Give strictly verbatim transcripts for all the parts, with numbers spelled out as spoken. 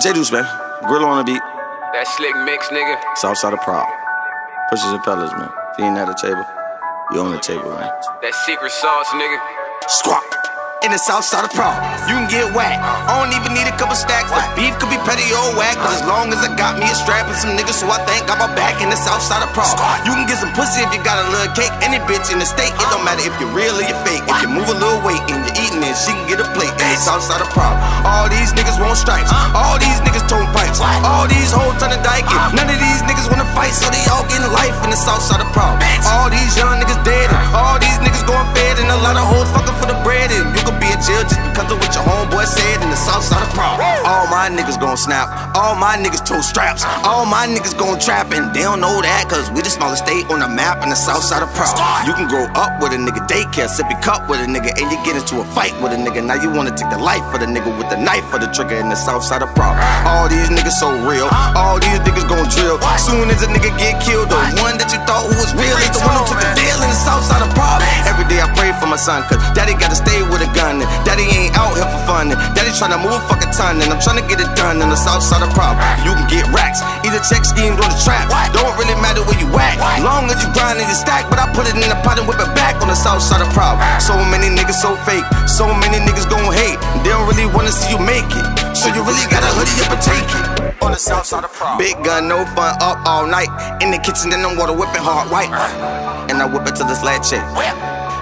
J. Deuce, man. Gorillo on the beat. That slick mix, nigga. Southside of Prov. Pushes and pellets, man. If you ain't at the table, you on the table, man. That secret sauce, nigga. Squat. In the Southside of Prov. You can get whacked. I don't even need a couple stacks. The beef could be petty or whack. But as long as I got me a strap and some niggas, so I think got my back in the Southside of Prov. You can get some pussy if you got a little cake. Any bitch in the state, it don't matter if you're real or you're fake. If you move a little weight and you're eating it, she can get a plate. In the Southside of Prov. All these niggas want stripes. All these niggas tone pipes. All these hoes turn to dyke it. None of these niggas wanna fight, so they all getting life in the Southside of Prov. All these young niggas dead. All these niggas going fed and a lot of hoes fucking for the bread. And you be in jail just because of what your homeboy said in the Southside of Prov. All my niggas gon' snap, all my niggas toe straps, all my niggas gon' trap, and they don't know that, cause we the smallest state on the map in the Southside of Prov. You can grow up with a nigga, daycare, sip your cup with a nigga, and you get into a fight with a nigga. Now you wanna take the life of the nigga with the knife for the trigger in the Southside of Prov. All these niggas so real, all these niggas gon' drill. Soon as a nigga get killed, the one that you thought who was real is the one who took the deal in the Southside of Prov. Every day I pray for my son, cause daddy gotta stay with a gun. Daddy ain't out here for fun. Daddy tryna move a fucking ton, and I'm tryna get it done in the Southside of Prov. You can get racks, either check schemed or the trap. Don't really matter where you at, long as you grind and you stack. But I put it in the pot and whip it back on the Southside of Prov. So many niggas so fake, so many niggas gon' hate. They don't really wanna see you make it, so you really gotta hoodie up and take it on the Southside of Prov. Big gun, no fun, up all night in the kitchen, then I'm water whipping hard white, and I whip it till this last check.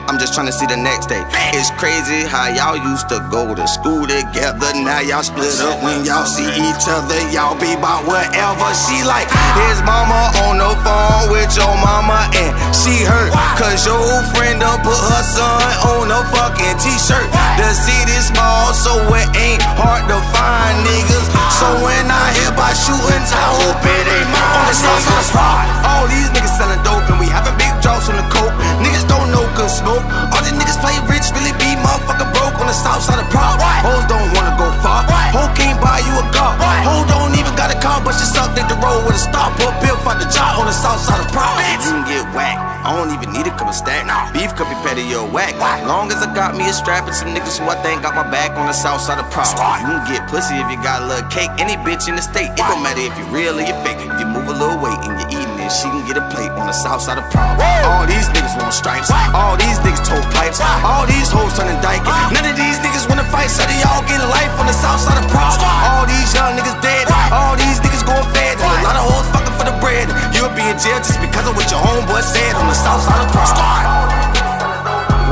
I'm just tryna see the next day. It's crazy how y'all used to go to school together. Now y'all split up when y'all see each other. Y'all be about whatever she like. His mama on the phone with your mama and she hurt, cause your friend done put her son on a fucking t-shirt. The city's small, so it ain't hard to find niggas. So when I hear about shootings, I hope it ain't mine. On the Southside of Prov. All these niggas selling dope and we having big drops on the coke. Niggas don't know good smoke. All the niggas play rich, really be motherfucking broke on the Southside of Prov. Hoes don't wanna go far. Ho can't buy you a car. Ho don't even got a car, but she sucked at the road with a star. Put pill for the job on the Southside of Prov. You can get whacked. I don't even need a cup of stack. Beef could be petty or whack. Long as I got me a strap and some niggas who I think got my back on the Southside of Prov. You can get pussy if you got a little cake. Any bitch in the state, it don't matter if you real or you fake. If you move a little weight and you're eating it, she can get a plate on the Southside of Prov. All these niggas want stripes. All these niggas toe pipes. All these hoes turnin' dyke. None of these niggas wanna fight, so they all get life on the Southside of Prov. All these young niggas dead. All these niggas going fed. And a lot of hoes fucking for the bread. You'll be in jail just because of what your homeboy said on the Southside of Prov.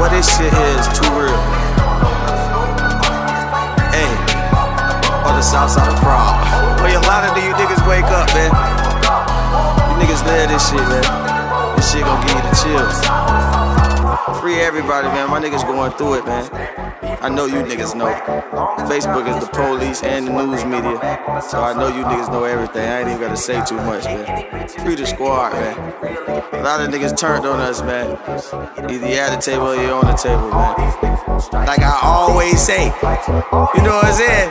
What this shit is too real. Hey, on the Southside of Prov. Well, a lot of you niggas wake up, man. You niggas live this shit, man. This shit gon' give you the chills. Free everybody, man. My niggas going through it, man. I know you niggas know. Facebook is the police and the news media, so I know you niggas know everything. I ain't even gotta say too much, man. Free the squad, man. A lot of niggas turned on us, man. Either you at the table or you on the table, man. Like I always say, you know what I'm saying?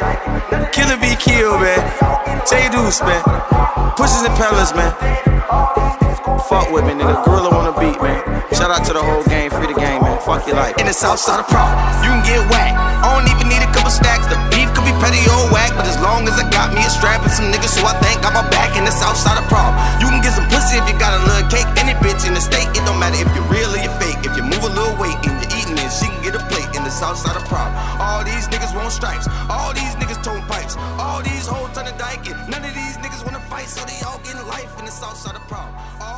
Killer be killed, man. J. Deuce, man. Pushes and pellets, man. Fuck with me, nigga. Gorilla on the beat, man. Shout out to the whole game, free the game, man. Fuck your life. In the Southside of Prov, you can get whacked. I don't even need a couple stacks. The beef could be petty or whack, but as long as I got me a strap and some niggas, so I think got my back in the Southside of Prov. You can get some pussy if you got a little cake. Any bitch in the state, it don't matter if you're real or you're fake. If you move a little weight and you're eating it, she can get a plate in the Southside of Prov. All these niggas want stripes. All these niggas tone pipes. All these hoes turn to dyke it. None of these niggas wanna fight, so they all getting life in the Southside of Prov.